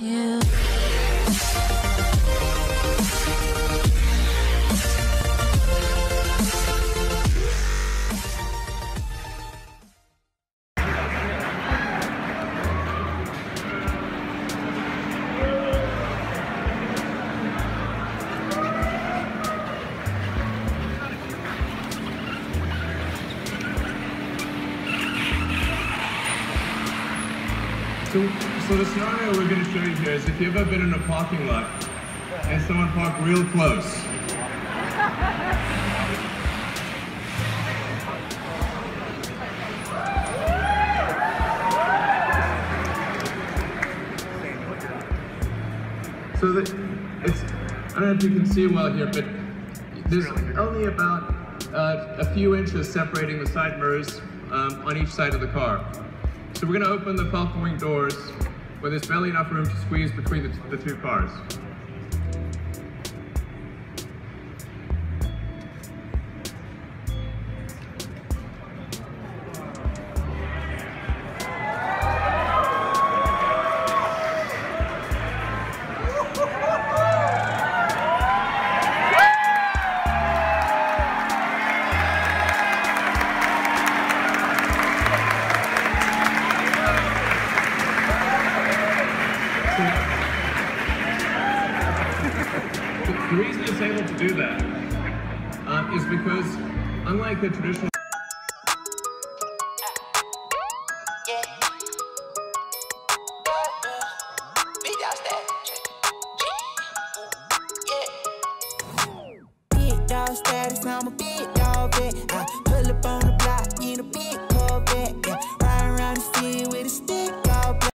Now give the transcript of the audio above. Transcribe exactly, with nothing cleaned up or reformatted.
Yeah. So, so the scenario we're going to show you here is if you've ever been in a parking lot and someone parked real close. So that it's, I don't know if you can see well here, but there's only about uh, a few inches separating the side mirrors um, on each side of the car. So we're going to open the Falcon Wing doors where there's barely enough room to squeeze between the, the two cars. The reason it's able to do that uh, is because, unlike the traditional big dog status, I'm a big dog,